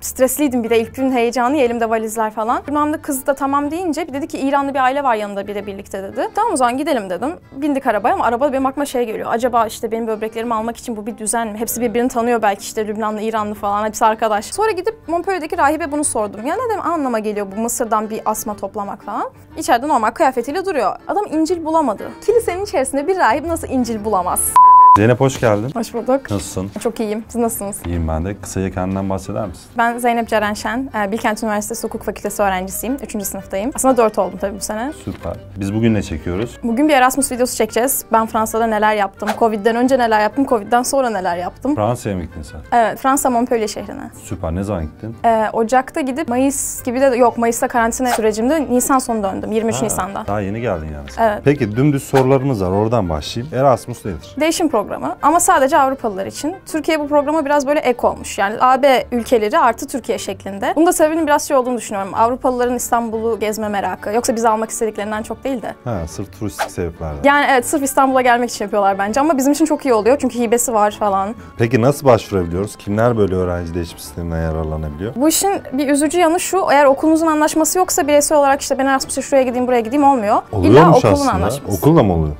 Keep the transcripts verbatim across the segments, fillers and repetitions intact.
stresliydim, bir de ilk günün heyecanı, elimde valizler falan. Bilmem kız da tamam deyince dedi ki İranlı bir aile var yanında biri birlikte dedi. Tamam o zaman gidelim dedim. Bindik arabaya ama arabada benim aklıma şey geliyor. Acaba işte benim böbreklerimi almak için bu bir düzen mi? Hepsi birbirini tanıyor belki, işte Lübnanlı, İranlı falan, hepsi arkadaş. Sonra gidip Montpellier'deki rahibe bunu sordum. Ya ne anlama geliyor bu Mısır'dan bir asma toplamak falan. İçeride normal kıyafetiyle duruyor. Adam İncil bulamadı. Kilisenin içerisinde bir rahip nasıl İncil bulamaz? Zeynep hoş geldin. Hoş bulduk. Nasılsın? Çok iyiyim. Siz nasılsınız? İyiyim ben de. Kısaca kendinden bahseder misin? Ben Zeynep Ceren Şen, Bilkent Üniversitesi Hukuk Fakültesi öğrencisiyim. üçüncü sınıftayım. Aslında dört oldum tabii bu sene. Süper. Biz bugün ne çekiyoruz? Bugün bir Erasmus videosu çekeceğiz. Ben Fransa'da neler yaptım, Covid'den önce neler yaptım, Covid'den sonra neler yaptım. Fransa'ya mı gittin sen? Evet, Fransa Montpellier şehrine. Süper. Ne zaman gittin? Ee, Ocak'ta gidip Mayıs gibi de yok, Mayıs'ta karantina sürecimde Nisan sonu döndüm. yirmi üç Nisan'da. Daha yeni geldin yani. Evet. Peki dümdüz sorularımız var. Oradan başlayayım. Erasmus nedir? Değişim programı ama sadece Avrupalılar için. Türkiye bu programa biraz böyle ek olmuş. Yani A B ülkeleri artı Türkiye şeklinde. Bunun da sebebinin biraz şey olduğunu düşünüyorum. Avrupalıların İstanbul'u gezme merakı. Yoksa bizi almak istediklerinden çok değil de. Ha, sırf turistik sebeplerden. Yani evet, sırf İstanbul'a gelmek için yapıyorlar bence ama bizim için çok iyi oluyor çünkü hibesi var falan. Peki nasıl başvurabiliyoruz? Kimler böyle öğrenci değişim sisteminden yararlanabiliyor? Bu işin bir üzücü yanı şu, eğer okulunuzun anlaşması yoksa bireysel olarak işte ben Erasmus'a şuraya gideyim, buraya gideyim olmuyor. İlla okulun anlaşması. Okulla mı oluyor?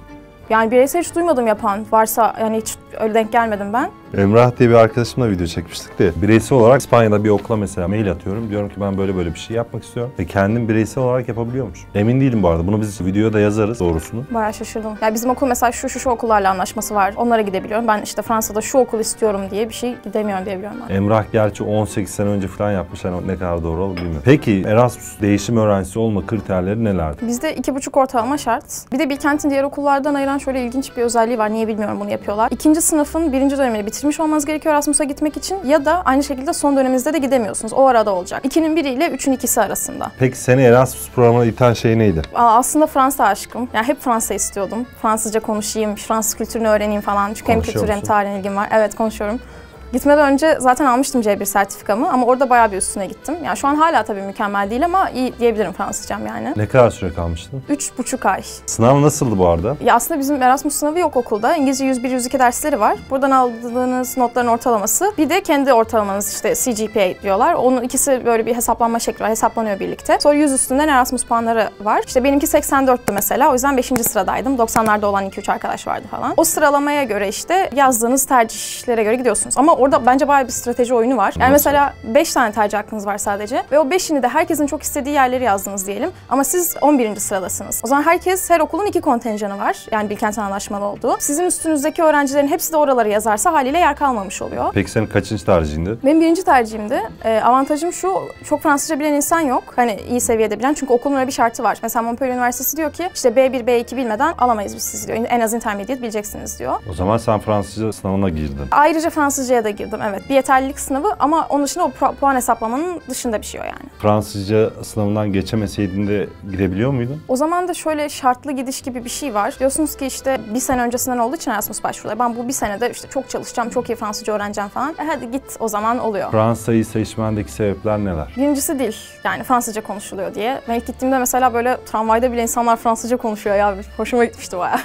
Yani bireysel hiç duymadım yapan. Varsa yani hiç öyle denk gelmedim ben. Emrah diye bir arkadaşımla video çekmiştik de bireysel olarak İspanya'da bir okula mesela mail atıyorum. Diyorum ki ben böyle böyle bir şey yapmak istiyorum. Ve kendim bireysel olarak yapabiliyormuş. Emin değilim bu arada. Bunu biz videoya da yazarız doğrusunu. Bayağı şaşırdım. Yani bizim okul mesela şu şu şu okullarla anlaşması var. Onlara gidebiliyorum. Ben işte Fransa'da şu okul istiyorum diye bir şey gidemiyorum diyebiliyorum ben. Emrah gerçi on sekiz sene önce falan yapmış. Yani ne kadar doğru olur bilmiyorum. Peki Erasmus değişim öğrencisi olma kriterleri nelerdi? Bizde iki buçuk ortalama şart. Bir de Bilkent'in diğer okullardan ayıran şöyle ilginç bir özelliği var. Niye bilmiyorum bunu yapıyorlar. İkinci sınıfın birinci dönemini bitirmiş olmanız gerekiyor Erasmus'a gitmek için ya da aynı şekilde son döneminizde de gidemiyorsunuz. O arada olacak. ikinin biriyle üçün ikisi arasında. Peki seni Erasmus programına iten şey neydi? Aa, aslında Fransa aşkım. Yani hep Fransa istiyordum. Fransızca konuşayım, Fransız kültürünü öğreneyim falan. Çünkü hem kültür hem tarih ilgim var. Evet konuşuyorum. Gitmeden önce zaten almıştım C bir sertifikamı ama orada bayağı bir üstüne gittim. Yani şu an hala tabii mükemmel değil ama iyi diyebilirim Fransızcam yani. Ne kadar süre kalmıştın? Üç buçuk ay. Sınav nasıldı bu arada? Ya aslında bizim Erasmus sınavı yok okulda. İngilizce yüz bir yüz iki dersleri var. Buradan aldığınız notların ortalaması. Bir de kendi ortalamanız işte C G P A diyorlar. Onun ikisi böyle bir hesaplanma şekli var. Hesaplanıyor birlikte. Sonra yüz üstünden Erasmus puanları var. İşte benimki seksen dörttü mesela. O yüzden beşinci sıradaydım. doksanlarda olan iki üç arkadaş vardı falan. O sıralamaya göre işte yazdığınız tercihlere göre gidiyorsunuz. Ama orada bence bayağı bir strateji oyunu var. Yani mesela beş tane tercih hakkınız var sadece ve o beşini de herkesin çok istediği yerleri yazdınız diyelim. Ama siz on birinci sıradasınız. O zaman herkes, her okulun iki kontenjanı var. Yani Bilkent'in anlaşmalı olduğu. Sizin üstünüzdeki öğrencilerin hepsi de oraları yazarsa haliyle yer kalmamış oluyor. Peki senin kaçıncı tercihindi? Benim birinci tercihimdi. Ee, avantajım şu, çok Fransızca bilen insan yok. Hani iyi seviyede bilen. Çünkü okulun öyle bir şartı var. Mesela Montpellier Üniversitesi diyor ki işte B bir B iki bilmeden alamayız biz sizi diyor. En az intermediate bileceksiniz diyor. O zaman sen Fransızca sınavına girdin. Ayrıca Fransızca'ya da girdim. Evet. Bir yeterlilik sınavı ama onun dışında o puan hesaplamanın dışında bir şey o yani. Fransızca sınavından geçemeseydin de girebiliyor muydun? O zaman da şöyle şartlı gidiş gibi bir şey var. Diyorsunuz ki işte bir sene öncesinden olduğu için Erasmus başvuruları. Ben bu bir senede işte çok çalışacağım, çok iyi Fransızca öğreneceğim falan. E hadi git o zaman oluyor. Fransa'yı seçmendeki sebepler neler? Birincisi dil. Yani Fransızca konuşuluyor diye. Ben ilk gittiğimde mesela böyle tramvayda bile insanlar Fransızca konuşuyor ya. Hoşuma gitmişti bayağı.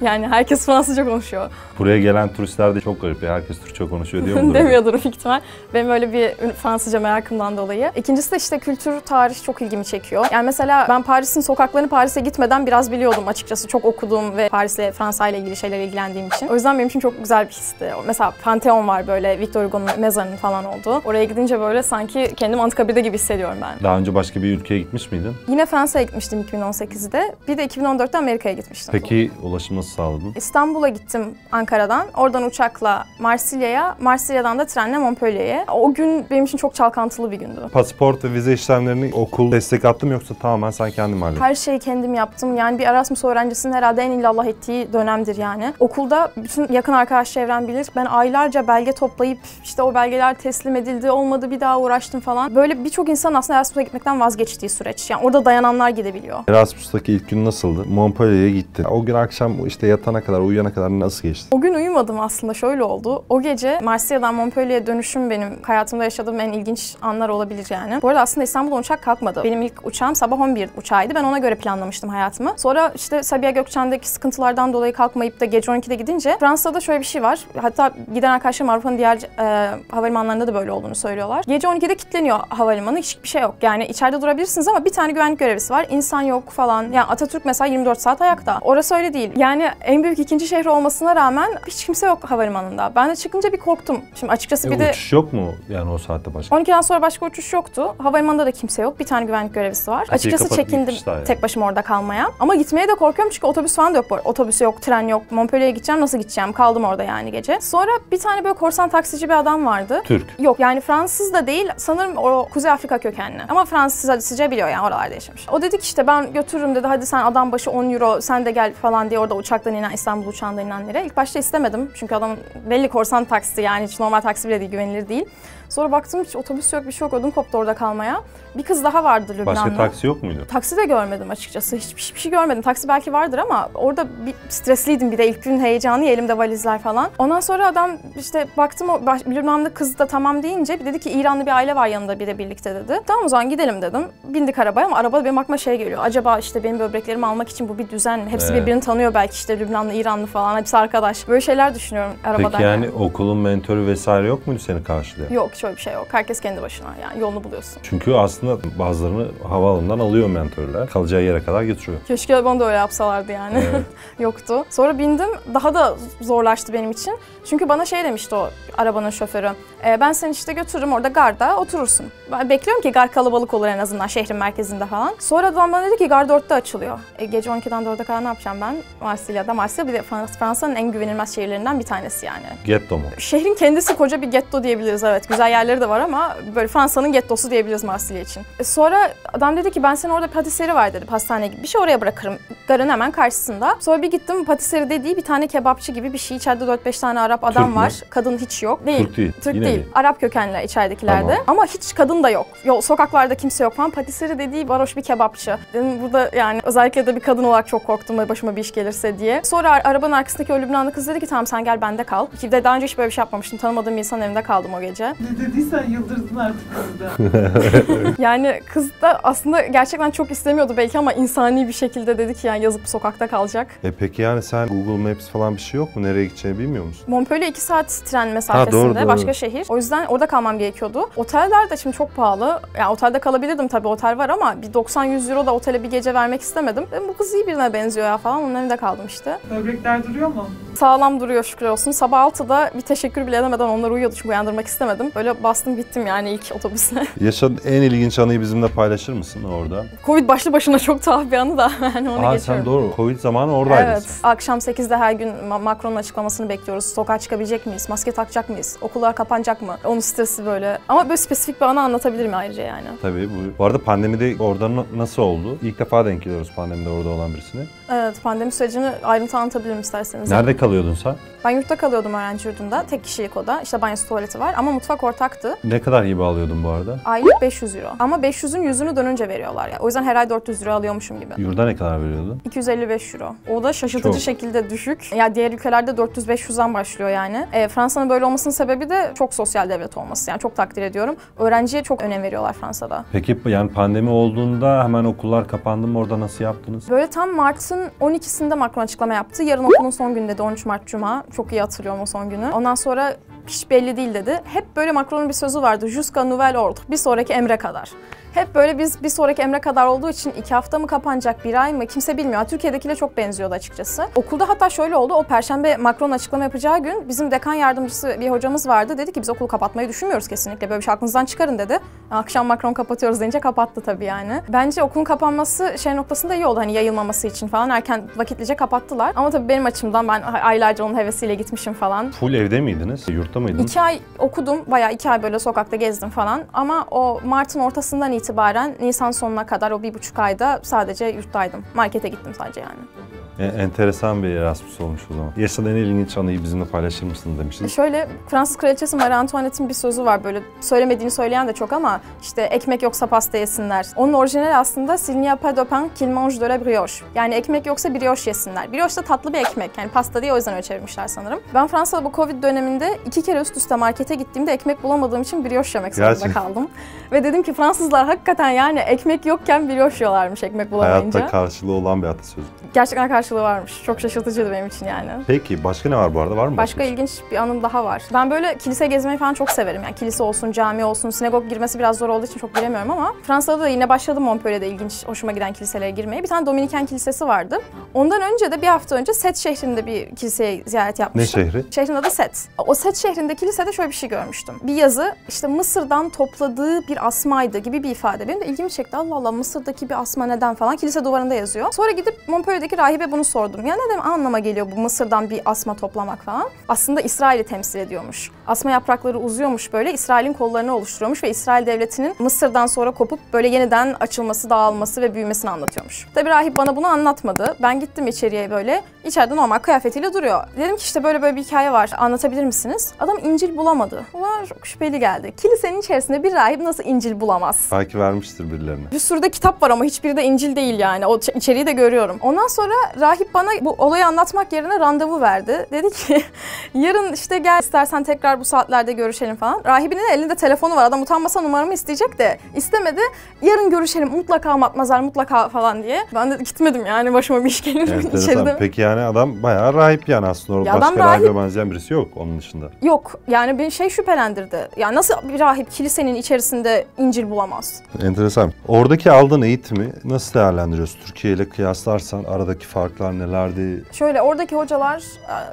Yani herkes Fransızca konuşuyor. Buraya gelen turistler de çok garip ya. Herkes Türkçe konuşuyor. Demiyordur büyük ihtimal. Benim öyle bir Fransızca merakımdan dolayı. İkincisi de işte kültür, tarih çok ilgimi çekiyor. Yani mesela ben Paris'in sokaklarını Paris'e gitmeden biraz biliyordum açıkçası. Çok okuduğum ve Paris'le, Fransa ile ilgili şeylerle ilgilendiğim için. O yüzden benim için çok güzel bir histi. Mesela Pantheon var böyle, Victor Hugo'nun mezarının falan olduğu. Oraya gidince böyle sanki kendimi Anıtkabir'de gibi hissediyorum ben. Daha önce başka bir ülkeye gitmiş miydin? Yine Fransa'ya gitmiştim iki bin on sekizde. Bir de iki bin on dörtte Amerika'ya gitmiştim. Peki ulaşım nasıl sağladın? İstanbul'a gittim Ankara'dan. Oradan uçakla Marsilya'ya. Marsilya'dan da trenle Montpellier'e. O gün benim için çok çalkantılı bir gündü. Pasaport ve vize işlemlerini okul destek attım yoksa tamamen sen kendin hallettin? Her şeyi kendim yaptım. Yani bir Erasmus öğrencisinin herhalde en illallah ettiği dönemdir yani. Okulda bütün yakın arkadaş çevrem bilir. Ben aylarca belge toplayıp işte o belgeler teslim edildi, olmadı bir daha uğraştım falan. Böyle birçok insan aslında Erasmus'a gitmekten vazgeçtiği süreç. Yani orada dayananlar gidebiliyor. Erasmus'taki ilk gün nasıldı? Montpellier'e gittin. O gün akşam işte yatana kadar, uyuyana kadar nasıl geçti? O gün uyumadım aslında. Şöyle oldu. O gece Marsilya'dan Montpellier'e dönüşüm benim hayatımda yaşadığım en ilginç anlar olabilir yani. Bu arada aslında İstanbul'da uçak kalkmadı. Benim ilk uçağım sabah on bir uçağıydı. Ben ona göre planlamıştım hayatımı. Sonra işte Sabiha Gökçen'deki sıkıntılardan dolayı kalkmayıp da gece on ikide gidince Fransa'da şöyle bir şey var. Hatta giden arkadaşlarım Avrupa'nın diğer e, havalimanlarında da böyle olduğunu söylüyorlar. Gece on ikide kilitleniyor havalimanı. Hiçbir şey yok. Yani içeride durabilirsiniz ama bir tane güvenlik görevlisi var. İnsan yok falan. Yani Atatürk mesela yirmi dört saat ayakta. Orası öyle değil. Yani en büyük ikinci şehir olmasına rağmen hiç kimse yok havalimanında. Ben de çıkınca bir korktum. Şimdi açıkçası e, bir de... Uçuş yok mu yani o saatte başka? on ikiden sonra başka uçuş yoktu. Havalimanında da kimse yok. Bir tane güvenlik görevlisi var. Hiç açıkçası çekindim yani. Tek başıma orada kalmaya. Ama gitmeye de korkuyorum çünkü otobüs falan da yok. Otobüs yok, tren yok. Montpellier'e gideceğim. Nasıl gideceğim? Kaldım orada yani gece. Sonra bir tane böyle korsan taksici bir adam vardı. Türk. Yok yani Fransız da değil. Sanırım o Kuzey Afrika kökenli. Ama Fransızca biliyor yani oralarda yaşamış. O dedi ki işte ben götürürüm dedi. Hadi sen adam başı on euro sen de gel falan diye orada uçaktan inen İstanbul uçağından inenlere. İlk başta istemedim. Çünkü adam belli korsan taksi yani hiç normal taksi bile değil, güvenilir değil. Sonra baktım hiç otobüs yok, bir şey yok. Ödüm koptu orada kalmaya. Bir kız daha vardı Lübnanlı. Başka taksi yok muydu? Taksi de görmedim açıkçası. Hiçbir, hiçbir şey görmedim. Taksi belki vardır ama orada bir stresliydim bir de ilk gün heyecanı. Elimde valizler falan. Ondan sonra adam işte baktım o Lübnanlı kız da tamam deyince dedi ki İranlı bir aile var yanında bir de birlikte dedi. Tamam o zaman gidelim dedim. Bindik arabaya ama arabada benim aklıma şey geliyor. Acaba işte benim böbreklerimi almak için bu bir düzen mi? Hepsi evet. Birbirini tanıyor belki işte Lübnanlı, İranlı falan. Hepsi arkadaş. Böyle şeyler düşünüyorum arabada. Peki yani, yani okulun mentörü vesaire yok muydu seni karşılayan? Yok. Şöyle bir şey yok. Herkes kendi başına yani yolunu buluyorsun. Çünkü aslında bazılarını havaalanından alıyor mentörler. Kalacağı yere kadar getiriyor. Keşke bana da öyle yapsalardı yani. Evet. Yoktu. Sonra bindim. Daha da zorlaştı benim için. Çünkü bana şey demişti o arabanın şoförü. E, ben seni işte götürürüm orada garda oturursun. Ben bekliyorum ki gar kalabalık olur en azından şehrin merkezinde falan. Sonra bana dedi ki gar dörtte açılıyor. E, gece on ikiden dörde kadar ne yapacağım ben? Marsilya'da. Marsilya bir de Fransa'nın en güvenilmez şehirlerinden bir tanesi yani. Getto mu? Şehrin kendisi koca bir getto diyebiliriz evet. Güzel yerleri de var ama böyle Fransa'nın gettosu diyebiliriz Marsilya için. E sonra adam dedi ki ben seni orada patisserie var dedi pastane gibi bir şey oraya bırakırım. Garın hemen karşısında. Sonra bir gittim patisserie dediği bir tane kebapçı gibi bir şey. İçeride dört beş tane Arap adam Türk var. Mi? Kadın hiç yok. Değil. Türk değil. Türk değil. değil. Arap kökenli içeridekilerde. Tamam. Ama hiç kadın da yok. Yo, sokaklarda kimse yok falan. Patisserie dediği varoş bir kebapçı. Dedim burada yani özellikle de bir kadın olarak çok korktum başıma bir iş gelirse diye. Sonra arabanın arkasındaki o Lübnanlı kız dedi ki tamam sen gel bende kal. Ki de daha önce hiç böyle bir şey yapmamıştım. Tanımadığım bir insanın evinde kaldım o gece. Ne dediysen yıldırızın artık burada. Yani kız da aslında gerçekten çok istemiyordu belki ama insani bir şekilde dedi ki yani yazıp sokakta kalacak. E peki yani sen Google Maps falan bir şey yok mu? Nereye gideceğini bilmiyor musun? Montpellier iki saat tren mesafesinde. Ha, doğru, doğru. Başka şehir. O yüzden orada kalmam gerekiyordu. Oteller de şimdi çok pahalı. Yani otelde kalabilirdim tabii otel var ama bir doksan yüz euro da otele bir gece vermek istemedim. Dedim, bu kız iyi birine benziyor ya falan. Onun evinde kaldım işte. Böbrekler duruyor mu? Sağlam duruyor şükür olsun. Sabah altıda bir teşekkür bile edemeden onlar uyuyordu çünkü uyandırmak istemedim. Böyle bastım gittim yani ilk otobüsle. Yaşadığın en ilginç anıyı bizimle paylaşır mısın orada? Covid başlı başına çok tuhaf bir anı da yani onu Aa, geçiyorum. Sen doğru. Covid zamanı oradaydın. Evet. Akşam sekizde her gün Macron'un açıklamasını bekliyoruz. Sokağa çıkabilecek miyiz? Maske takacak mıyız? Okullar kapanacak mı? Onun stresi böyle. Ama böyle spesifik bir anı anlatabilirim ayrıca yani. Tabii. Bu, bu arada pandemide orada nasıl oldu? İlk defa denk geliyoruz pandemide orada olan birisine. Evet. Pandemi sürecini ayrıntı anlatabilirim isterseniz. Nerede kalıyordun sen? Ben yurtta kalıyordum öğrenci yurdunda. Tek kişilik oda. İşte banyosu, tuvaleti var ama mutfak ortaktı. Ne kadar hibe alıyordun bu arada? Aylık beş yüz euro. Ama beş yüzün yüzünü dönünce veriyorlar ya. O yüzden her ay dört yüz euro alıyormuşum gibi. Yurda ne kadar veriyordun? iki yüz elli beş euro. O da şaşırtıcı çok. Şekilde düşük. Ya yani diğer ülkelerde dört yüz beş yüzden başlıyor yani. E, Fransa'nın böyle olmasının sebebi de çok sosyal devlet olması. Yani çok takdir ediyorum. Öğrenciye çok önem veriyorlar Fransa'da. Peki yani pandemi olduğunda hemen okullar kapandı mı? Orada nasıl yaptınız? Böyle tam Mart'ın on ikisinde Macron açıklama yaptı. Yarın okulun son günü de on üç Mart Cuma. Çok iyi hatırlıyorum o son günü. Ondan sonra hiç belli değil dedi. Hep böyle Macron'un bir sözü vardı. Jusqu'à nouvel ordre. Bir sonraki emre kadar. Hep böyle biz bir sonraki emre kadar olduğu için iki hafta mı kapanacak, bir ay mı kimse bilmiyor. Türkiye'dekiyle çok benziyordu açıkçası. Okulda hatta şöyle oldu. O perşembe Macron açıklama yapacağı gün bizim dekan yardımcısı bir hocamız vardı. Dedi ki biz okulu kapatmayı düşünmüyoruz kesinlikle. Böyle bir şey aklınızdan çıkarın dedi. Akşam Macron kapatıyoruz deyince kapattı tabii yani. Bence okulun kapanması şey noktasında iyi oldu. Hani yayılmaması için falan erken vakitlice kapattılar. Ama tabii benim açımdan ben aylarca onun hevesiyle gitmişim falan. Full evde miydiniz? Yurtta mıydınız? İki ay okudum. Bayağı iki ay böyle sokakta gezdim falan. Ama o Mart'ın ortasından itibaren Nisan sonuna kadar o bir buçuk ayda sadece yurttaydım. Markete gittim sadece yani. Enteresan bir Erasmus olmuş o zaman. Yaşanan en ilginç anıyı bizimle paylaşır mısınız demiştiniz. Şöyle, Fransız Kraliçesi Marie Antoinette'in bir sözü var böyle, söylemediğini söyleyen de çok ama işte ekmek yoksa pasta yesinler. Onun orijinal aslında s'il n'y a pas de pain qu'il mange de la brioche. Yani ekmek yoksa brioche yesinler. Brioche da tatlı bir ekmek, yani pasta diye o yüzden öyle çevirmişler sanırım. Ben Fransa'da bu Covid döneminde iki kere üst üste markete gittiğimde ekmek bulamadığım için brioche yemek zorunda Gerçekten. kaldım. Ve dedim ki Fransızlar hakikaten yani ekmek yokken brioche yiyorlarmış ekmek bulamayınca. Hayatta karşılığı olan bir atasözü. Gerçekten karşılığı varmış. Çok şaşırtıcıydı benim için yani. Peki başka ne var bu arada? Var mı başka? Başka ilginç bir anım daha var. Ben böyle kilise gezmeyi falan çok severim. Yani kilise olsun, cami olsun, sinagog girmesi biraz zor olduğu için çok bilemiyorum ama Fransa'da da yine başladım Montpellier'de ilginç, hoşuma giden kiliselere girmeye. Bir tane Dominikan Kilisesi vardı. Ondan önce de bir hafta önce Set şehrinde bir kiliseye ziyaret yapmıştım. Ne şehri? Şehrin adı Set. O Set şehrinde kilisede şöyle bir şey görmüştüm. Bir yazı, işte Mısır'dan topladığı bir asmaydı gibi bir ifade. Benim de ilgimi çekti. Allah Allah, Mısır'daki bir asma neden falan. Kilise duvarında yazıyor. Sonra gidip Montpellier'deki rahibe bunu sordum. Ya ne demek, anlama geliyor bu Mısır'dan bir asma toplamak falan. Aslında İsrail'i temsil ediyormuş. Asma yaprakları uzuyormuş böyle, İsrail'in kollarını oluşturuyormuş ve İsrail devletinin Mısır'dan sonra kopup böyle yeniden açılması, dağılması ve büyümesini anlatıyormuş. Tabii rahip bana bunu anlatmadı. Ben gittim içeriye böyle. İçeride normal kıyafetiyle duruyor. Dedim ki işte böyle böyle bir hikaye var, anlatabilir misiniz? Adam İncil bulamadı. Ulan çok şüpheli geldi. Kilisenin içerisinde bir rahip nasıl İncil bulamaz? Belki vermiştir birilerine. Bir sürü de kitap var ama hiçbiri de İncil değil yani. O içeriği de görüyorum. Ondan sonra rahip bana bu olayı anlatmak yerine randevu verdi. Dedi ki yarın işte gel istersen tekrar bu saatlerde görüşelim falan. Rahibinin elinde telefonu var. Adam utanmasa numaramı isteyecek de istemedi. Yarın görüşelim mutlaka, matmazar mutlaka falan diye. Ben de gitmedim yani, başıma bir iş gelir. Evet, içeride. Peki yani adam bayağı rahip yani aslında. Ya başka rahibe benzeyen birisi yok onun dışında. Yok yani bir şey şüphelendirdi. Yani nasıl bir rahip kilisenin içerisinde İncil bulamaz? Enteresan. Oradaki aldığın eğitimi nasıl değerlendiriyorsun? Türkiye ile kıyaslarsan aradaki farklar nelerdi? Şöyle, oradaki hocalar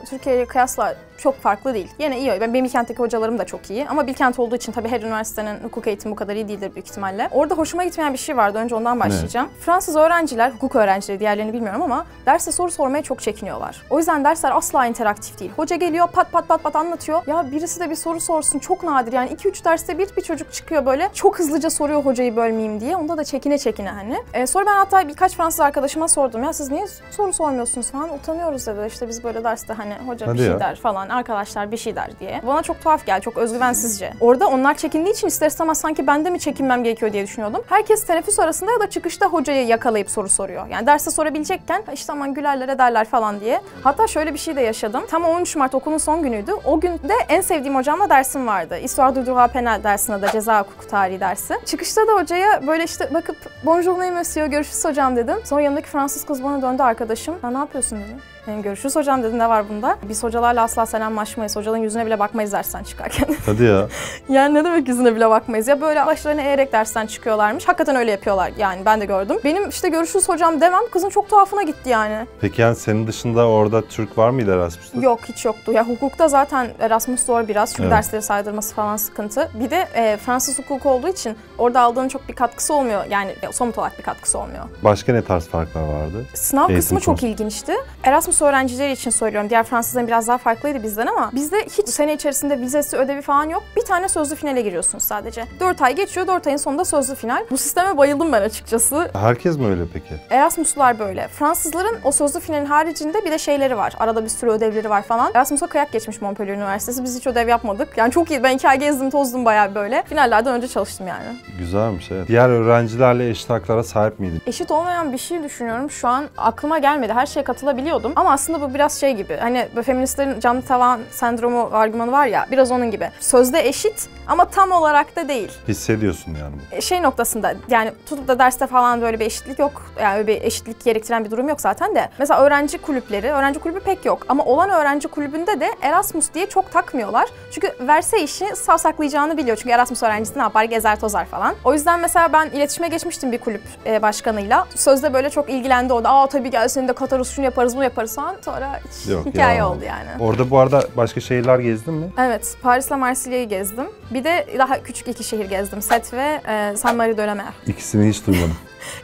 Türkiye'ye kıyasla çok farklı değil. Yine iyi. Ben benim Bilkent'teki hocalarım da çok iyi. Ama Bilkent olduğu için tabii her üniversitenin hukuk eğitimi bu kadar iyi değildir büyük ihtimalle. Orada hoşuma gitmeyen bir şey vardı. Önce ondan başlayacağım. Ne? Fransız öğrenciler, hukuk öğrencileri, diğerlerini bilmiyorum ama derse soru sormaya çok çekiniyorlar. O yüzden dersler asla interaktif değil. Hoca geliyor, pat pat pat pat anlatıyor. Ya birisi de bir soru sorsun. Çok nadir. Yani iki üç derste bir bir çocuk çıkıyor böyle. Çok hızlıca soruyor hocayı bölmeyeyim diye. Onda da çekine çekine hani. Ee, sonra ben hatta birkaç Fransız arkadaşıma sordum. Ya siz niye soru sormuyorsunuz falan. Utanıyoruz dedi. İşte biz böyle derste hani hoca Hadi bir şey ya. der falan. Arkadaşlar bir şey der diye. Bana çok tuhaf geldi, çok özgüvensizce. Orada onlar çekindiği için ister istemez sanki ben de mi çekinmem gerekiyor diye düşünüyordum. Herkes teneffüs arasında ya da çıkışta hocayı yakalayıp soru soruyor. Yani derste sorabilecekken işte aman gülerler ederler falan diye. Hatta şöyle bir şey de yaşadım. Tam on üç Mart okulun son günüydü. O gün de en sevdiğim hocamla dersim vardı. Histoire du droit pénal dersine de ceza hukuku tarihi dersi. Çıkışta da hocaya böyle işte bakıp bonjour monsieur, görüşürüz hocam dedim. Sonra yanındaki Fransız kız bana döndü, arkadaşım. Ya ne yapıyorsun dedim. Yani görüşürüz hocam dedim, ne var bunda? Biz hocalarla asla selamlaşmayız. Hocaların yüzüne bile bakmayız dersten çıkarken. Hadi ya. Yani ne demek yüzüne bile bakmayız ya, böyle başlarını eğerek dersten çıkıyorlarmış. Hakikaten öyle yapıyorlar yani, ben de gördüm. Benim işte görüşürüz hocam demem kızın çok tuhafına gitti yani. Peki yani senin dışında orada Türk var mıydı Erasmus'ta? Yok, hiç yoktu. Ya hukukta zaten Erasmus zor biraz çünkü evet. dersleri saydırması falan sıkıntı. Bir de e, Fransız hukuku olduğu için orada aldığın çok bir katkısı olmuyor. Yani e, somut olarak bir katkısı olmuyor. Başka ne tarz farklar vardı? Sınav Eğitim kısmı çok ilginçti. Erasmus öğrencileri için söylüyorum. Diğer Fransızların biraz daha farklıydı bizden ama bizde hiç sene içerisinde vizesi, ödevi falan yok. Bir tane sözlü finale giriyorsunuz sadece. dört ay geçiyor. dört ayın sonunda sözlü final. Bu sisteme bayıldım ben açıkçası. Herkes mi öyle peki? Erasmus'lular böyle. Fransızların o sözlü finalin haricinde bir de şeyleri var. Arada bir sürü ödevleri var falan. Erasmus'a kıyak geçmiş Montpellier Üniversitesi. Biz hiç ödev yapmadık. Yani çok iyi. Ben iki ay gezdim, tozdum bayağı böyle. Finallerden önce çalıştım yani. Güzelmiş evet. Diğer öğrencilerle eşit haklara sahip miydin? Eşit olmayan bir şey düşünüyorum. Şu an aklıma gelmedi. Her şeye katılabiliyordum. Ama aslında bu biraz şey gibi, hani feministlerin camlı tavan sendromu argümanı var ya, biraz onun gibi. Sözde eşit ama tam olarak da değil. Hissediyorsun yani bu. Şey noktasında yani tutup da derste falan böyle bir eşitlik yok. Yani öyle bir eşitlik gerektiren bir durum yok zaten de. Mesela öğrenci kulüpleri, öğrenci kulübü pek yok. Ama olan öğrenci kulübünde de Erasmus diye çok takmıyorlar. Çünkü verse işi savsaklayacağını biliyor. Çünkü Erasmus öğrencisi ne yapar? Gezer tozar falan. O yüzden mesela ben iletişime geçmiştim bir kulüp başkanıyla. Sözde böyle çok ilgilendi o da. Aa tabii gel seni de katarız, şunu yaparız, bunu yaparız. Sonra Yok, hikaye ya. oldu yani. Orada bu arada başka şehirler gezdin mi? Evet, Paris'le Marsilya'yı gezdim. Bir de daha küçük iki şehir gezdim. Set ve e, Saint-Marie-de-la-Mer. İkisini hiç duymadım.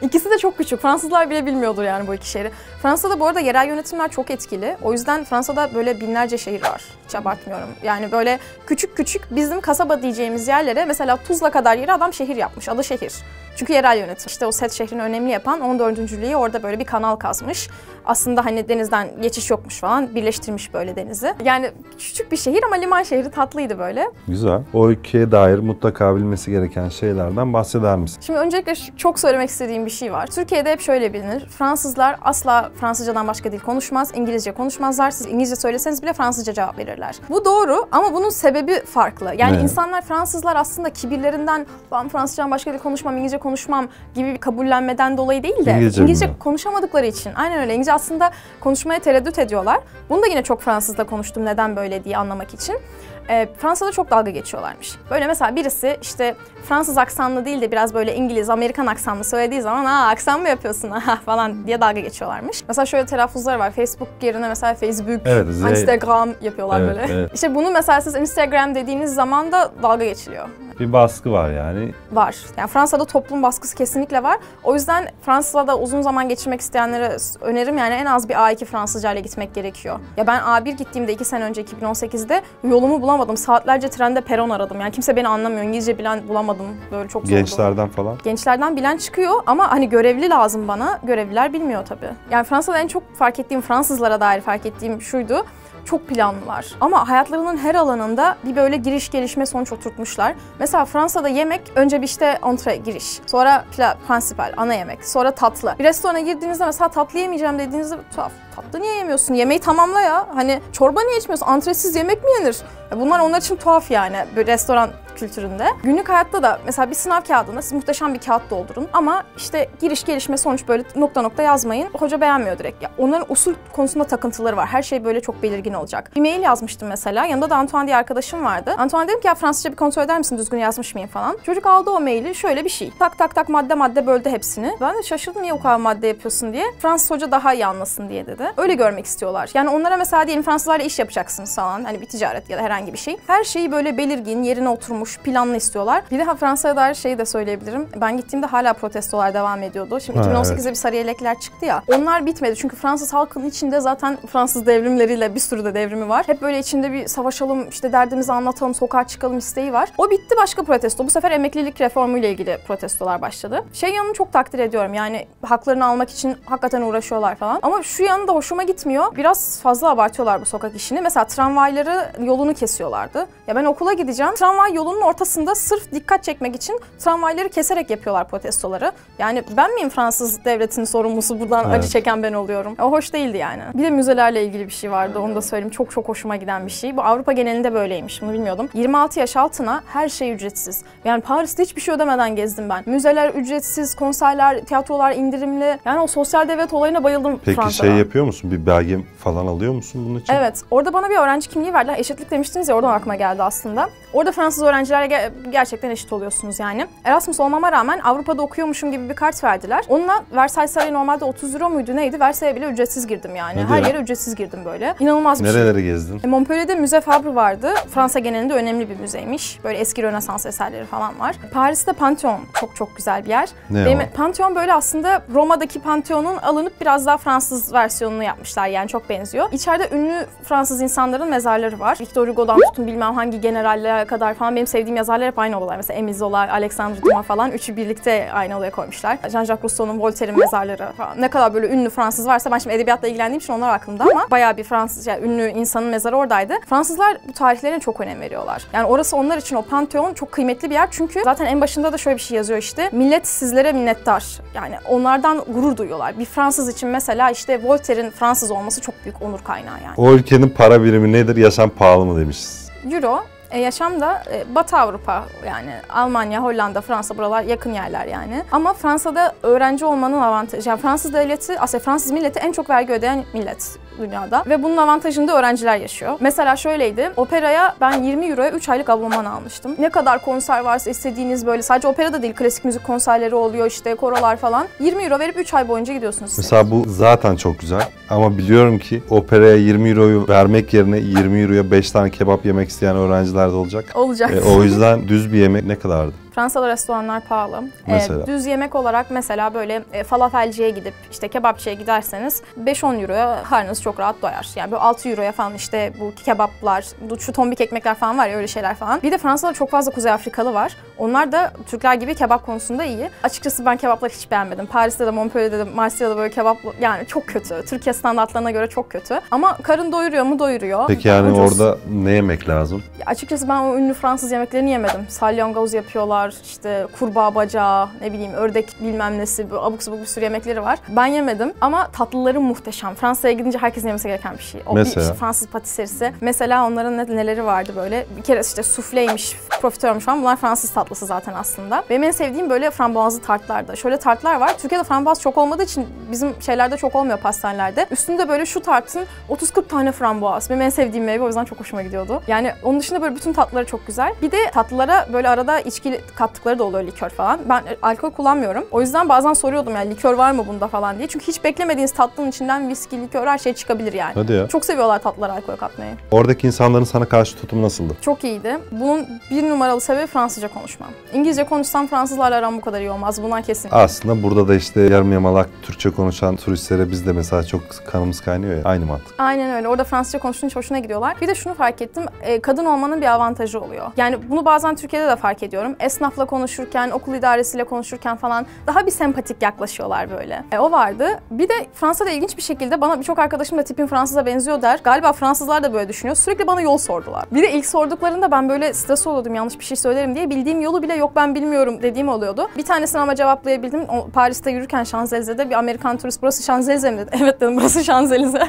İkisi de çok küçük. Fransızlar bile bilmiyordur yani bu iki şehri. Fransa'da bu arada yerel yönetimler çok etkili. O yüzden Fransa'da böyle binlerce şehir var. Hiç abartmıyorum. Yani böyle küçük küçük bizim kasaba diyeceğimiz yerlere, mesela Tuzla kadar yeri adam şehir yapmış. Adı şehir. Çünkü yerel yönetim. İşte o Set şehrini önemli yapan on dördüncülüğü orada böyle bir kanal kazmış. Aslında hani denizden geçiş yokmuş falan, birleştirmiş böyle denizi. Yani küçük bir şehir ama liman şehri, tatlıydı böyle. Güzel. O ülkeye dair mutlaka bilmesi gereken şeylerden bahseder misin? Şimdi öncelikle çok söylemek istediğim bir şey var. Türkiye'de hep şöyle bilinir. Fransızlar asla Fransızcadan başka dil konuşmaz, İngilizce konuşmazlar. Siz İngilizce söyleseniz bile Fransızca cevap verirler. Bu doğru ama bunun sebebi farklı. Yani ne? insanlar, Fransızlar aslında kibirlerinden ben Fransızcadan başka dil konuşmam, İngilizce konuşmam gibi bir kabullenmeden dolayı değil de İngilizce, İngilizce konuşamadıkları için. Aynen öyle. İngilizce aslında konuşmaya tereddüt ediyorlar. Bunu da yine çok Fransızla konuştum neden böyle diye anlamak için. E, Fransa'da çok dalga geçiyorlarmış. Böyle mesela birisi işte Fransız aksanlı değil de biraz böyle İngiliz, Amerikan aksanlı söylediği zaman aa aksan mı yapıyorsun falan diye dalga geçiyorlarmış. Mesela şöyle telaffuzlar var. Facebook yerine mesela Facebook, evet, Instagram yapıyorlar, evet, böyle. Evet. İşte bunu mesela siz Instagram dediğiniz zaman da dalga geçiliyor. Bir baskı var yani. Var. Yani Fransa'da toplum baskısı kesinlikle var. O yüzden Fransa'da uzun zaman geçirmek isteyenlere önerim yani en az bir A iki Fransızca ile gitmek gerekiyor. Ya ben A bir gittiğimde iki sene önce iki bin on sekizde yolumu bulamadım. Saatlerce trende peron aradım. Yani kimse beni anlamıyor. İngilizce bilen bulamadım. Böyle çok zordu. Gençlerden falan. Gençlerden bilen çıkıyor ama hani görevli lazım bana. Görevliler bilmiyor tabii. Yani Fransa'da en çok fark ettiğim, Fransızlara dair fark ettiğim şuydu. Çok planlılar ama hayatlarının her alanında bir böyle giriş gelişme sonuç oturtmuşlar. Mesela Fransa'da yemek önce bir işte entrée giriş, sonra plat principal ana yemek, sonra tatlı. Bir restorana girdiğinizde mesela tatlı yemeyeceğim dediğinizde tuhaf, tatlı niye yemiyorsun? Yemeği tamamla ya, hani çorba niye içmiyorsun? Entresiz yemek mi yenir? Bunlar onlar için tuhaf yani bir restoran kültüründe. Günlük hayatta da mesela bir sınav kağıdına siz muhteşem bir kağıt doldurun ama işte giriş, gelişme, sonuç böyle nokta nokta yazmayın. Hoca beğenmiyor direkt. Ya onların usul konusunda takıntıları var. Her şey böyle çok belirgin olacak. Bir mail yazmıştım mesela. Yanında da Antoine diye arkadaşım vardı. Antoine dedim ki ya Fransızca bir kontrol eder misin? Düzgün yazmış mıyım falan. Çocuk aldı o maili. Şöyle bir şey. Tak tak tak madde madde böldü hepsini. Ben de şaşırdım niye o kadar madde yapıyorsun diye. Fransız hoca daha iyi anlasın diye dedi. Öyle görmek istiyorlar. Yani onlara mesela diyelim Fransızlarla iş yapacaksınız falan. Hani bir ticaret ya da herhangi bir şey. Her şeyi böyle belirgin, yerine oturmuş, planlı istiyorlar. Bir de Fransa'ya dair şeyi de söyleyebilirim. Ben gittiğimde hala protestolar devam ediyordu. Şimdi iki bin on sekizde evet. bir sarı yelekler çıktı ya. Onlar bitmedi. Çünkü Fransız halkının içinde zaten Fransız devrimleriyle bir sürü de devrimi var. Hep böyle içinde bir savaşalım, işte derdimizi anlatalım, sokağa çıkalım isteği var. O bitti, başka protesto. Bu sefer emeklilik reformuyla ilgili protestolar başladı. Şey yanını çok takdir ediyorum. Yani haklarını almak için hakikaten uğraşıyorlar falan. Ama şu yanı da hoşuma gitmiyor. Biraz fazla abartıyorlar bu sokak işini. Mesela tramvayları yolunu kesiyorlardı. Ya ben okula gideceğim. Tramvay yolunu Bunun ortasında sırf dikkat çekmek için tramvayları keserek yapıyorlar protestoları. Yani ben miyim Fransız devletinin sorumlusu? Buradan evet. acı çeken ben oluyorum. O hoş değildi yani. Bir de müzelerle ilgili bir şey vardı. Onu da söyleyeyim. Çok çok hoşuma giden bir şey. Bu Avrupa genelinde böyleymiş. Bunu bilmiyordum. yirmi altı yaş altına her şey ücretsiz. Yani Paris'te hiçbir şey ödemeden gezdim ben. Müzeler ücretsiz, konserler, tiyatrolar indirimli. Yani o sosyal devlet olayına bayıldım. Peki Fransa'da. Şey yapıyor musun? Bir belge falan alıyor musun bunun için? Evet. Orada bana bir öğrenci kimliği verdiler. Eşitlik demiştiniz ya, oradan aklıma geldi aslında. Orada Fransız öğrenci öğrencilerle gerçekten eşit oluyorsunuz yani. Erasmus olmama rağmen Avrupa'da okuyormuşum gibi bir kart verdiler. Onunla Versay Sarayı normalde otuz euro muydu neydi? Versay'a bile ücretsiz girdim yani. Ne Her yere ücretsiz girdim böyle. İnanılmaz bir Nerelere şey. Nerelere gezdin? E, Montpellier'de Müze Fabre vardı. Fransa genelinde önemli bir müzeymiş. Böyle eski Rönesans eserleri falan var. Paris'te Pantheon çok çok güzel bir yer. Benim, Pantheon böyle aslında Roma'daki Pantheon'un alınıp biraz daha Fransız versiyonunu yapmışlar yani, çok benziyor. İçeride ünlü Fransız insanların mezarları var. Victor Hugo'dan tutun bilmem hangi generallere kadar falan. Benim sevdiğim yazarlar hep aynı odalar. Mesela Emile Zola, Alexandre Dumas falan. Üçü birlikte aynı odaya koymuşlar. Jean-Jacques Rousseau'nun Voltaire'in mezarları falan. Ne kadar böyle ünlü Fransız varsa, ben şimdi edebiyatla ilgilendiğim için onlar aklımda ama bayağı bir Fransız, yani ünlü insanın mezarı oradaydı. Fransızlar bu tarihlerine çok önem veriyorlar. Yani orası onlar için, o Pantheon çok kıymetli bir yer. Çünkü zaten en başında da şöyle bir şey yazıyor işte. Millet sizlere minnettar. Yani onlardan gurur duyuyorlar. Bir Fransız için mesela işte Voltaire'in Fransız olması çok büyük onur kaynağı yani. O ülkenin para birimi nedir? Yaşam pahalı mı demişiz? Euro. E, yaşam da e, Batı Avrupa yani Almanya, Hollanda, Fransa, buralar yakın yerler yani. Ama Fransa'da öğrenci olmanın avantajı, yani Fransız devleti, aslında Fransız milleti en çok vergi ödeyen millet dünyada ve bunun avantajını da öğrenciler yaşıyor. Mesela şöyleydi, operaya ben yirmi euroya üç aylık abonman almıştım. Ne kadar konser varsa istediğiniz, böyle sadece operada değil, klasik müzik konserleri oluyor işte, korolar falan. yirmi euro verip üç ay boyunca gidiyorsunuz. Mesela siz. Bu zaten çok güzel ama biliyorum ki operaya yirmi euroyu vermek yerine yirmi euroya beş tane kebap yemek isteyen öğrenciler de olacak. Olacak. E, o yüzden düz bir yemek ne kadardı? Fransa'da restoranlar pahalı. Ee, düz yemek olarak mesela böyle e, falafelciye gidip işte kebapçıya giderseniz beş on euroya karnınız çok rahat doyar. Yani böyle altı euroya falan işte bu kebaplar, şu tombik ekmekler falan var ya, öyle şeyler falan. Bir de Fransa'da çok fazla Kuzey Afrikalı var. Onlar da Türkler gibi kebap konusunda iyi. Açıkçası ben kebapları hiç beğenmedim. Paris'te de, Montpellier'de de, Marsilya'da böyle kebap yani çok kötü. Türkiye standartlarına göre çok kötü. Ama karın doyuruyor mu? Doyuruyor. Peki yani ucuz. Orada ne yemek lazım? Ya açıkçası ben o ünlü Fransız yemeklerini yemedim. Salyangoz yapıyorlar, işte kurbağa bacağı, ne bileyim ördek bilmem nesi, abuk sabuk bir sürü yemekleri var. Ben yemedim ama tatlıları muhteşem. Fransa'ya gidince herkesin yemesi gereken bir şey. O mesela? Bir işte Fransız patiserisi. Mesela onların neleri vardı böyle? Bir kere işte sufleymiş, profiterolmüş falan. Bunlar Fransız tatlısı zaten aslında. Benim en sevdiğim böyle frambuazlı tartlarda. Şöyle tartlar var. Türkiye'de frambuaz çok olmadığı için bizim şeylerde çok olmuyor, pastanelerde. Üstünde böyle şu tartın otuz kırk tane frambuaz. Benim en sevdiğim meyve, o yüzden çok hoşuma gidiyordu. Yani onun dışında böyle bütün tatlıları çok güzel. Bir de tatlılara böyle arada içki kattıkları da oluyor, likör falan. Ben alkol kullanmıyorum. O yüzden bazen soruyordum yani likör var mı bunda falan diye. Çünkü hiç beklemediğiniz tatlının içinden viski, likör her şey çıkabilir yani. Hadi ya. Çok seviyorlar tatlılara alkol katmayı. Oradaki insanların sana karşı tutumu nasıldı? Çok iyiydi. Bunun bir numaralı sebebi Fransızca konuşmam. İngilizce konuşsam Fransızlarla aram bu kadar iyi olmaz. Bundan kesin. Aslında burada da işte yarım yamalak Türkçe konuşan turistlere biz de mesela çok kanımız kaynıyor ya. Aynı mantık. Aynen öyle. Orada Fransızca konuştuğun için hoşuna gidiyorlar. Bir de şunu fark ettim. Kadın olmanın bir avantajı oluyor. Yani bunu bazen Türkiye'de de fark ediyorum. Esnafla konuşurken, okul idaresiyle konuşurken falan daha bir sempatik yaklaşıyorlar böyle. E, o vardı. Bir de Fransa'da ilginç bir şekilde bana birçok arkadaşım da tipim Fransız'a benziyor der. Galiba Fransızlar da böyle düşünüyor. Sürekli bana yol sordular. Bir de ilk sorduklarında ben böyle stres oluyordum, yanlış bir şey söylerim diye. Bildiğim yolu bile yok ben bilmiyorum dediğim oluyordu. Bir tanesini ama cevaplayabildim. O, Paris'te yürürken Champs-Élysées'de bir Amerikan turist burası Champs-Élysées mi dedi. Evet dedim, burası Champs-Élysées.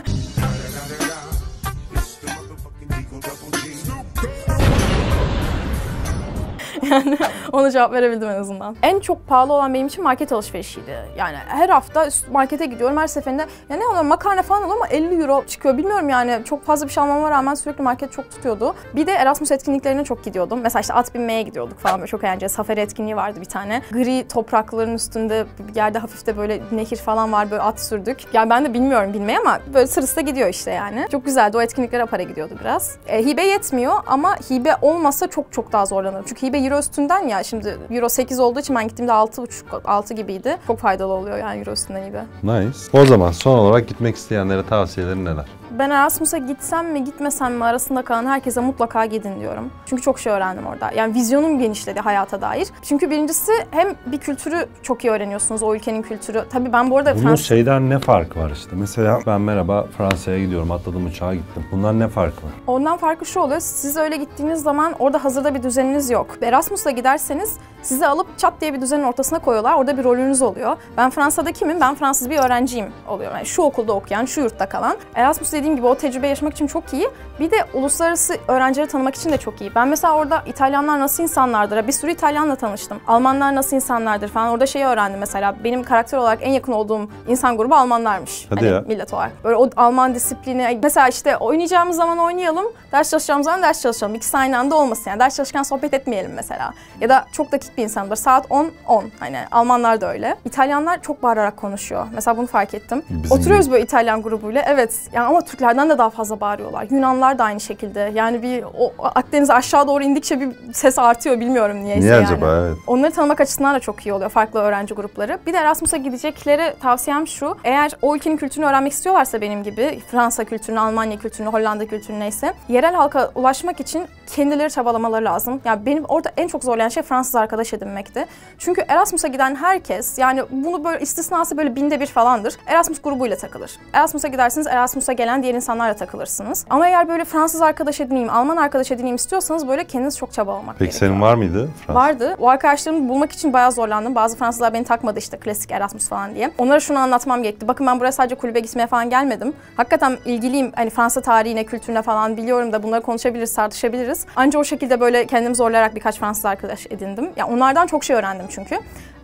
Yani ona cevap verebildim en azından. En çok pahalı olan benim için market alışverişiydi. Yani her hafta markete gidiyorum, her seferinde ya ne oluyor, makarna falan oluyor ama elli euro çıkıyor. Bilmiyorum yani, çok fazla bir şey almama rağmen sürekli market çok tutuyordu. Bir de Erasmus etkinliklerine çok gidiyordum. Mesela işte at binmeye gidiyorduk falan, böyle çok eğlenceli. Safari etkinliği vardı bir tane. Gri toprakların üstünde bir yerde hafif de böyle nehir falan var, böyle at sürdük. Yani ben de bilmiyorum binmeyi ama böyle sırası da gidiyor işte yani. Çok güzeldi, o etkinliklere para gidiyordu biraz. E, hibe yetmiyor ama hibe olmasa çok çok daha zorlanırım. Çünkü hibe euro üstünden ya, şimdi euro sekiz olduğu için ben gittiğimde altı buçuk altı gibiydi. Çok faydalı oluyor yani euro üstünden hibe. Nice. O zaman son olarak gitmek isteyenlere tavsiyelerin neler? Ben Erasmus'a gitsem mi gitmesem mi arasında kalan herkese mutlaka gidin diyorum. Çünkü çok şey öğrendim orada. Yani vizyonum genişledi hayata dair. Çünkü birincisi hem bir kültürü çok iyi öğreniyorsunuz, o ülkenin kültürü. Tabii ben bu arada Bunun Frans... şeyden ne fark var işte? Mesela ben merhaba Fransa'ya gidiyorum, atladım uçağa gittim. Bundan ne fark var? Ondan farkı şu oluyor. Siz öyle gittiğiniz zaman orada hazırda bir düzeniniz yok. Erasmus'a giderseniz sizi alıp çat diye bir düzenin ortasına koyuyorlar. Orada bir rolünüz oluyor. Ben Fransa'da kimim? Ben Fransız bir öğrenciyim oluyor. Yani şu okulda okuyan, şu yurtta kalan. Erasmus dediğim gibi o tecrübe yaşamak için çok iyi. Bir de uluslararası öğrencileri tanımak için de çok iyi. Ben mesela orada İtalyanlar nasıl insanlardır? Bir sürü İtalyanla tanıştım. Almanlar nasıl insanlardır falan. Orada şeyi öğrendim mesela. Benim karakter olarak en yakın olduğum insan grubu Almanlarmış. Hadi hani ya. Millet olarak. Böyle o Alman disiplini. Mesela işte oynayacağımız zaman oynayalım. Ders çalışacağımız zaman ders çalışalım. İkisi aynı anda olmasın yani. Ders çalışırken sohbet etmeyelim mesela. Ya da çok dakik bir insandır. Saat on on. Hani Almanlar da öyle. İtalyanlar çok bağırarak konuşuyor. Mesela bunu fark ettim. Bizim Oturuyoruz gibi. Böyle İtalyan grubuyla. Evet. Yani ama Türklerden de daha fazla bağırıyorlar. Yunanlar da aynı şekilde. Yani bir o Akdeniz'e aşağı doğru indikçe bir ses artıyor. Bilmiyorum niyeyse Niye yani. Niye acaba? Evet. Onları tanımak açısından da çok iyi oluyor. Farklı öğrenci grupları. Bir de Erasmus'a gideceklere tavsiyem şu. Eğer o ülkenin kültürünü öğrenmek istiyorlarsa benim gibi, Fransa kültürünü, Almanya kültürünü, Hollanda kültürünü neyse, yerel halka ulaşmak için kendileri çabalamaları lazım. Yani benim orada en çok zorlayan şey Fransız arkadaş edinmekti. Çünkü Erasmus'a giden herkes, yani bunu böyle istisnası böyle binde bir falandır, Erasmus grubuyla takılır. Erasmus'a gidersiniz, Erasmus'a gelen diğer insanlarla takılırsınız. Ama eğer böyle Fransız arkadaş edineyim, Alman arkadaş edineyim istiyorsanız böyle kendiniz çok çaba olmak Peki gerekiyor. Senin var mıydı Fransız? Vardı. O arkadaşlarımı bulmak için bayağı zorlandım. Bazı Fransızlar beni takmadı işte klasik Erasmus falan diye. Onlara şunu anlatmam gerekti. Bakın ben buraya sadece kulübe gitmeye falan gelmedim. Hakikaten ilgiliyim. Hani Fransa tarihine, kültürüne falan biliyorum da bunları konuşabiliriz, tartışabiliriz. Anca o şekilde böyle kendimi zorlayarak birkaç Fransız arkadaş edindim. Ya yani onlardan çok şey öğrendim çünkü.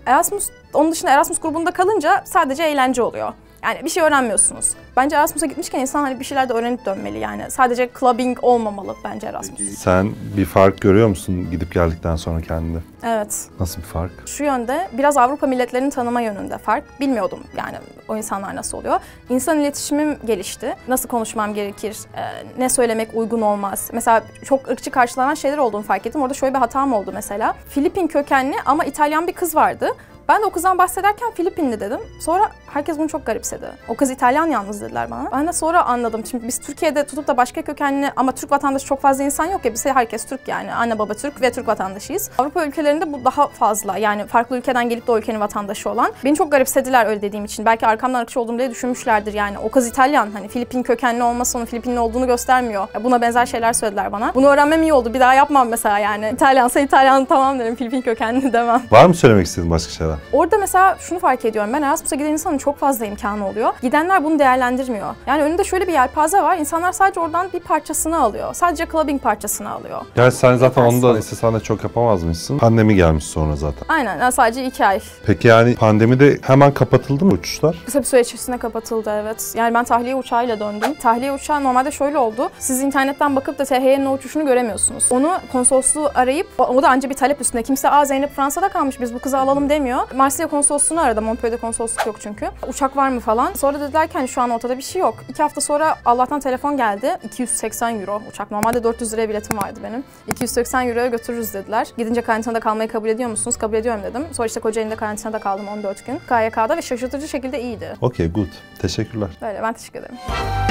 Erasmus, onun dışında Erasmus grubunda kalınca sadece eğlence oluyor. Yani bir şey öğrenmiyorsunuz. Bence Erasmus'a gitmişken insan hani bir şeyler de öğrenip dönmeli yani. Sadece clubbing olmamalı bence Erasmus. Sen bir fark görüyor musun gidip geldikten sonra kendine? Evet. Nasıl bir fark? Şu yönde, biraz Avrupa milletlerini tanıma yönünde fark. Bilmiyordum yani o insanlar nasıl oluyor. İnsan iletişimim gelişti. Nasıl konuşmam gerekir, ne söylemek uygun olmaz. Mesela çok ırkçı karşılanan şeyler olduğunu fark ettim. Orada şöyle bir hatam oldu mesela. Filipin kökenli ama İtalyan bir kız vardı. Ben de o kızdan bahsederken Filipinli dedim. Sonra Herkes bunu çok garipsedi. O kız İtalyan yalnız dediler bana. Ben de sonra anladım. Çünkü biz Türkiye'de tutup da başka kökenli ama Türk vatandaşı çok fazla insan yok ya. Biz herkes Türk yani. Anne baba Türk ve Türk vatandaşıyız. Avrupa ülkelerinde bu daha fazla. Yani farklı ülkeden gelip de o ülkenin vatandaşı olan. Beni çok garipsediler öyle dediğim için. Belki arkamdan akış olduğum diye düşünmüşlerdir yani. O kız İtalyan. Hani Filipin kökenli olması onun Filipinli olduğunu göstermiyor. Buna benzer şeyler söylediler bana. Bunu öğrenmem iyi oldu. Bir daha yapmam mesela yani. İtalyansa İtalyan tamam derim. Filipin kökenli demem. Var mı söylemek istediğin başka şeyler? Orada mesela şunu fark ediyorum. Ben Erasmus'a giden insanın çok fazla imkanı oluyor. Gidenler bunu değerlendirmiyor. Yani önünde şöyle bir yelpaze var. İnsanlar sadece oradan bir parçasını alıyor. Sadece clubbing parçasını alıyor. Yani sen zaten onu da istesen de çok yapamazmışsın. Pandemi gelmiş sonra zaten. Aynen. Yani sadece iki ay. Peki yani pandemide hemen kapatıldı mı uçuşlar? Kısa bir süre içerisinde kapatıldı evet. Yani ben tahliye uçağıyla döndüm. Tahliye uçağı normalde şöyle oldu. Siz internetten bakıp da T H Y'nin o uçuşunu göremiyorsunuz. Onu konsolosluğu arayıp o da anca bir talep üstünde. Kimse "Aa Zeynep Fransa'da kalmış. Biz bu kızı alalım" demiyor. Marsilya konsolosluğunu aradı. Montpellier'de konsolosluk yok çünkü. Uçak var mı falan. Sonra dediler ki hani şu an ortada bir şey yok. İki hafta sonra Allah'tan telefon geldi. iki yüz seksen euro uçak. Normalde dört yüz liraya biletim vardı benim. iki yüz seksen euroya götürürüz dediler. Gidince karantinada kalmayı kabul ediyor musunuz? Kabul ediyorum dedim. Sonra işte Kocaeli'nde karantinada kaldım on dört gün. K Y K'da ve şaşırtıcı şekilde iyiydi. Okay, good. Teşekkürler. Böyle, ben teşekkür ederim.